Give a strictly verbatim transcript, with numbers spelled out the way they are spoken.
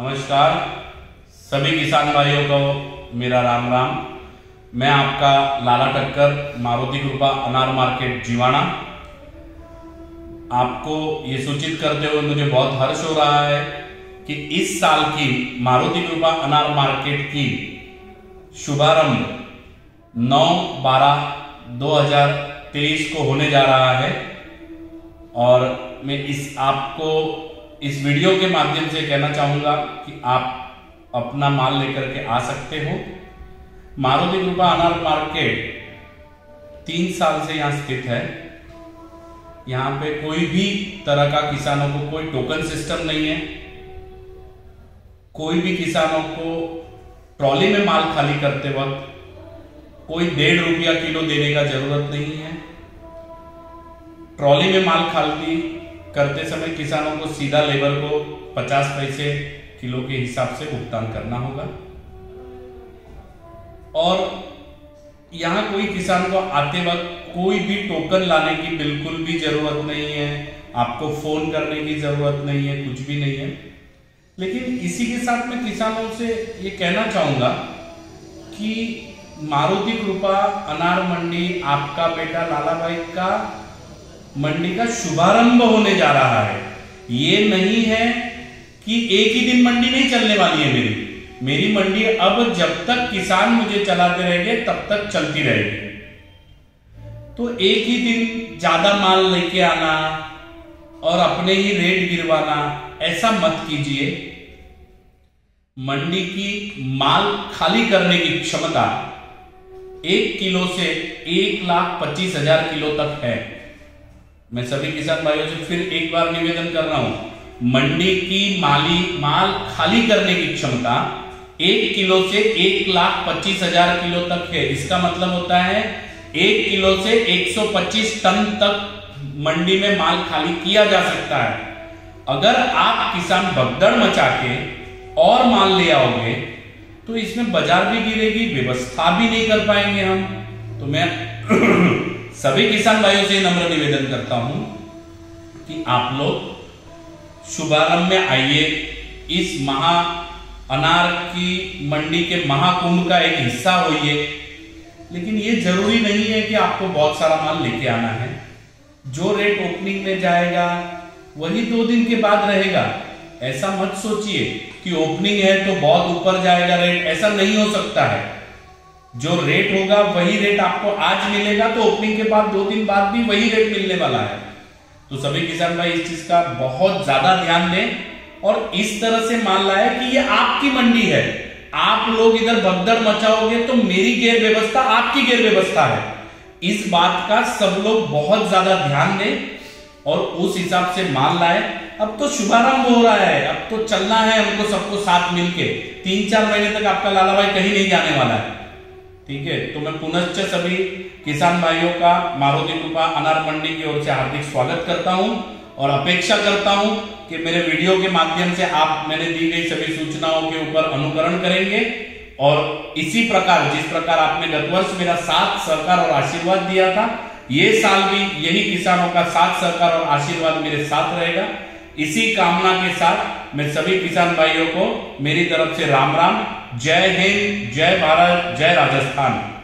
नमस्कार सभी किसान भाइयों को मेरा राम राम। मैं आपका लाला टक्कर, मारुति कृपा अनार मार्केट जीवाणा। आपको ये सूचित करते हुए मुझे बहुत हर्ष हो रहा है कि इस साल की मारुति कृपा अनार मार्केट की शुभारंभ नौ बारह दो हज़ार तेईस को होने जा रहा है। और मैं इस आपको इस वीडियो के माध्यम से कहना चाहूँगा कि आप अपना माल लेकर के आ सकते हो। मारुति कृपा अनार मार्केट तीन साल से यहाँ स्थित है। यहाँ पे कोई भी तरह का किसानों को कोई टोकन सिस्टम नहीं है। कोई भी किसानों को ट्रॉली में माल खाली करते वक्त कोई डेढ़ रुपया किलो देने का जरूरत नहीं है। ट्रॉली में माल खाली करते समय किसानों को सीधा लेबर को पचास पैसे किलो के हिसाब से भुगतान करना होगा। और यहाँ कोई किसान को आते वक्त कोई भी टोकन लाने की बिल्कुल भी जरूरत नहीं है। आपको फोन करने की जरूरत नहीं है, कुछ भी नहीं है। लेकिन इसी के साथ मैं किसानों से ये कहना चाहूँगा कि मारुति कृपा अनार मंडी आपका बेटा लाला भाई का मंडी का शुभारंभ होने जा रहा है। ये नहीं है कि एक ही दिन मंडी नहीं चलने वाली है। मेरी मेरी मंडी अब जब तक किसान मुझे चलाते रहेंगे तब तक चलती रहेगी। तो एक ही दिन ज्यादा माल लेके आना और अपने ही रेट गिरवाना, ऐसा मत कीजिए। मंडी की माल खाली करने की क्षमता एक किलो से एक लाख पच्चीस हजार किलो तक है। मैं सभी किसान भाइयों से फिर एक बार निवेदन कर रहा हूं, मंडी की माली माल खाली करने की क्षमता एक किलो से एक लाख पच्चीस हजार किलो तक है। इसका मतलब होता है एक किलो से एक सौ पच्चीस टन तक मंडी में माल खाली किया जा सकता है। अगर आप किसान भगदड़ मचा के और माल ले आओगे तो इसमें बाजार भी गिरेगी, व्यवस्था भी नहीं कर पाएंगे हम। तो मैं सभी किसान भाइयों से नम्र निवेदन करता हूं कि आप लोग शुभारंभ में आइए। इस महा अनार की मंडी के महाकुंभ का एक हिस्सा होइए। लेकिन ये जरूरी नहीं है कि आपको बहुत सारा माल लेके आना है। जो रेट ओपनिंग में जाएगा वही दो दिन के बाद रहेगा। ऐसा मत सोचिए कि ओपनिंग है तो बहुत ऊपर जाएगा रेट, ऐसा नहीं हो सकता है। जो रेट होगा वही रेट आपको आज मिलेगा, तो ओपनिंग के बाद दो दिन बाद भी वही रेट मिलने वाला है। तो सभी किसान भाई इस चीज का बहुत ज्यादा ध्यान दें और इस तरह से मान लाए कि ये आपकी मंडी है। आप लोग इधर भगदड़ मचाओगे तो मेरी गैर व्यवस्था आपकी गैर व्यवस्था है। इस बात का सब लोग बहुत ज्यादा ध्यान दें और उस हिसाब से मान लाए। अब तो शुभारंभ हो रहा है, अब तो चलना है हमको सबको साथ मिलके। तीन चार महीने तक आपका लाला भाई कहीं नहीं जाने वाला है, ठीक है। तो मैं पुनश्च सभी किसान भाइयों का मारुति कृपा अनार मंडी की ओर से हार्दिक स्वागत करता हूं और अपेक्षा करता हूं कि मेरे वीडियो के माध्यम से आप मैंने दी गई सभी सूचनाओं के ऊपर अनुकरण करेंगे और इसी प्रकार जिस प्रकार आपने गत वर्ष मेरा साथ सहकार और आशीर्वाद दिया था, ये साल भी यही किसानों का साथ सहकार और आशीर्वाद मेरे साथ रहेगा। इसी कामना के साथ मैं सभी किसान भाइयों को मेरी तरफ से राम राम। जय हिंद, जय भारत, जय राजस्थान।